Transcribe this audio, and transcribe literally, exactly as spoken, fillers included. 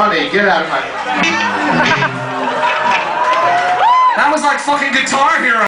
money. Get out of my... That was like fucking Guitar Hero.